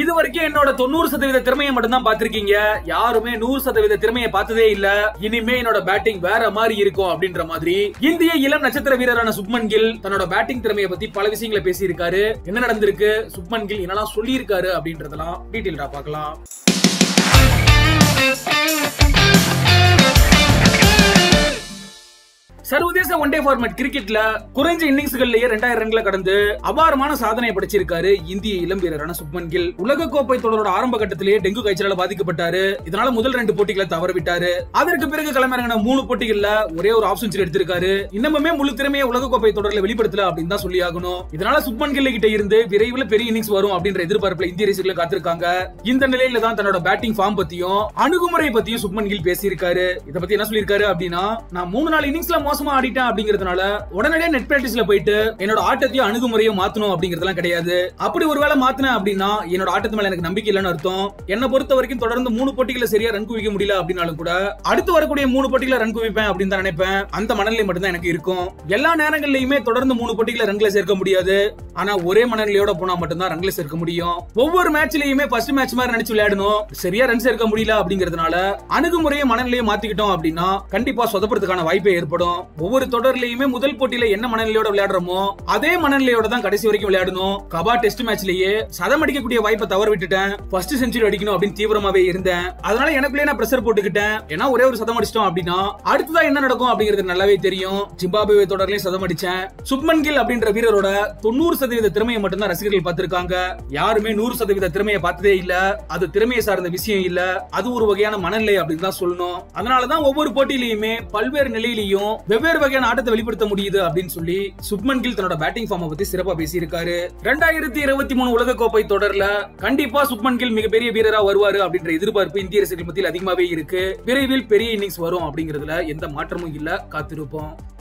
இது வரைக்கும் என்னோட 90% திறமையை மட்டும் தான் பாத்திருக்கீங்க. யாருமே 100% திறமையை பார்த்ததே இல்ல. இனிமே என்னோட பேட்டிங் வேற மாதிரி இருக்கும் அப்படின்ற மாதிரி இந்திய இளம் நட்சத்திர வீரரான சுப்மன் கில் தன்னோட பேட்டிங் திறமையை பத்தி பல விஷயங்களை பேசி இருக்காரு. என்ன நடந்திருக்கு, சுப்மன் கில் என்னெல்லாம் சொல்லி இருக்காரு அப்படின்றதெல்லாம் டீடைலா பார்க்கலாம். சர்வதேச ஒன் டே ஃபார்மேட் கிரிக்கெட்ல குறைஞ்ச இன்னிங்ஸ்கள்லயே 2000 ரன்களை கடந்து அபாரமான சாதனை படைச்சிருக்காரு இந்திய இளம் வீரரான சுப்மன் கில். உலக கோப்பை தொடரோட ஆரம்ப கட்டத்திலேயே டெங்கு காய்ச்சலால பாதிக்கப்பட்டாரு. இதனால முதல் 2 போட்டிகளை தவறவிட்டாரு. அதற்கு பிறகு களமிறங்கின 3 போட்டிகள்ல ஒரே ஒரு ஆஃப் செஞ்சுரி எடுத்திருக்காரு. இன்னமுமே முழு திறமையை உலக கோப்பை தொடரில் வெளிப்படுத்தல அப்படின்னு தான் சொல்லி ஆகணும். இதனால சுப்மன் கில் கிட்ட இருந்து விரைவில் பெரிய இன்னிங்ஸ் வரும் அப்படின்ற எதிர்பார்ப்புல இந்திய ரசிகர்கள் காத்திருக்காங்க. இந்த நிலையில தான் தன்னோட பேட்டிங் ஃபார்ம் பத்தியும் அணுகுமுறை பத்தியும் சுப்மன் கில் பேசியிருக்காரு. இதை பத்தி என்ன சொல்லியிருக்காரு அப்படின்னா, நான் 3 நாள் இன்னிங்ஸ்ல ஆடிட்டேன் அப்படிங்கறதுனால உடனடியே நெட் பிராக்டிஸ்ல போயிட்டு என்னோட ஆட்டத்தையும் அணுகுமுறையும் மாத்தணும் அப்படிங்கறதெல்லாம் கிடையாது. அப்படி ஒருவேளை மாத்தின அப்படின்னா என்னோட ஆட்டத்து மேல எனக்கு நம்பிக்கை இல்லைன்னு அர்த்தம். என்னை பொறுத்த வரைக்கும் தொடர்ந்து 3 போட்டிகளை சரியா ரன் குவிக்க முடியல அப்படின்னாலும் கூட அடுத்து வரக்கூடிய 3 போட்டிகளை ரன் குவிப்பேன் அப்படின்னு தான் நினைப்பேன். அந்த மனநிலை மட்டும்தான் எனக்கு இருக்கும். எல்லா நேரங்களிலுமே தொடர்ந்து 3 போட்டிகளை ரன்களை சேர்க்க முடியாது. ஆனா ஒரே மனநிலையோட போனா மட்டும்தான் ரன்களை சேர்க்க முடியும். ஒவ்வொரு மேட்ச்லயுமே ஃபர்ஸ்ட் மேட்ச் மாதிரி நினைச்சு விளையாடணும். சரியா ரன் சேர்க்க முடியல அப்படிங்கறதுனால அணுகுமுறையை மனநிலையை மாத்திக்கிட்டோம் அப்படின்னா கண்டிப்பா சொதப்புறதுக்கான வாய்ப்பே ஏற்படும். ஒவ்வொரு தொடர்லயுமே முதல் போட்டியில என்ன மனநிலையோட விளையாடுறோமோ அதே மனநிலையோட தான் கடைசி வரைக்கும் விளையாடணும். கபா டெஸ்ட் மேட்ச்லயே சதம் அடிக்கக்கூடிய வாய்ப்பை தவற விட்டுட்டேன். ஃபர்ஸ்ட் செஞ்சுரி அடிக்கணும் அப்படின்னு தீவிரமாவே இருந்தேன். அதனால எனக்குள்ளே நான் பிரஷர் போட்டுக்கிட்டேன். ஏன்னா ஒரே ஒரு சதம் அடிச்சிட்டோம் அப்படின்னா அடுத்ததான் என்ன நடக்கும் அப்படிங்கிறது நல்லாவே தெரியும். ஜிம்பாப்வே தொடர்லயும் சதம் அடிச்சேன். சுப்மன் கில் அப்படின்ற வீரரோட 90% திறமையை மட்டும்தான் ரசிகர்கள் பார்த்திருக்காங்க. யாருமே 100% திறமையை பார்த்ததே இல்ல. அது திறமையை சார்ந்த விஷயம் இல்ல, அது ஒரு வகையான மனநிலை அப்படின்னு தான் சொல்லணும். அதனாலதான் ஒவ்வொரு போட்டியிலயுமே பல்வேறு நிலையிலையும் வெவ்வேறு வகையான ஆட்டத்தை வெளிப்படுத்த முடியுது அப்படின்னு சொல்லி சுப்மன் கில் தன்னோட பேட்டிங் ஃபார்மை பத்தி சிறப்பா பேசியிருக்காரு. 2023 உலக கோப்பை தொடர்ல கண்டிப்பா சுப்மன் கில் மிகப்பெரிய வீரரா வருவாரு அப்படின்ற எதிர்பார்ப்பு இந்திய ரசிகர்கள் மத்தியில் அதிகமாவே இருக்கு. விரைவில் பெரிய இன்னிங்ஸ் வரும் அப்படிங்கறதுல எந்த மாற்றமும் இல்ல. காத்திருப்போம்.